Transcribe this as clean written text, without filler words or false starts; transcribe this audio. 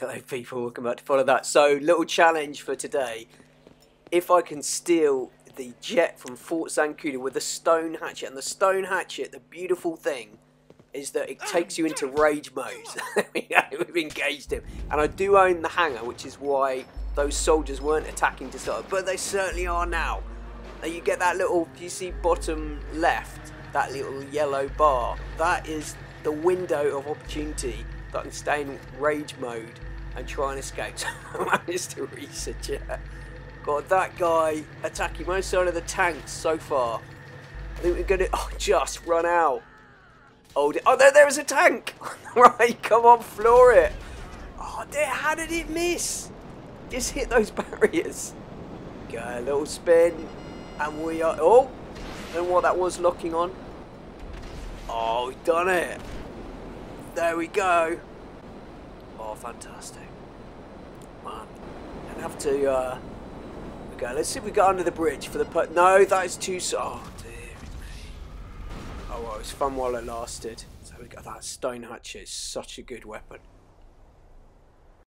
go, people. Welcome back to Follow That. So, little challenge for today. If I can steal the jet from Fort Zancudo with the Stone Hatchet. And the Stone Hatchet, the beautiful thing, is that it takes you into rage mode. We've engaged him. And I do own the hangar, which is why those soldiers weren't attacking to start. But they certainly are now. Now you get that little, you see bottom left, that little yellow bar. That is the window of opportunity that I can stay in rage mode and try and escape. So I managed to reach a jet. God, that guy attacking my side of the tanks so far. I think we're gonna, oh, just run out. Oh, there is a tank! Right, come on, floor it! Oh dear, how did it miss? Just hit those barriers. Go a little spin, and we are, oh! I don't know what that was locking on. Oh, we've done it! There we go! Oh, fantastic. Man, I have to, okay, let's see if we got under the bridge for the, no, that is too, oh dear. Oh, well, it was fun while it lasted. So we got that Stone Hatchet, it's such a good weapon.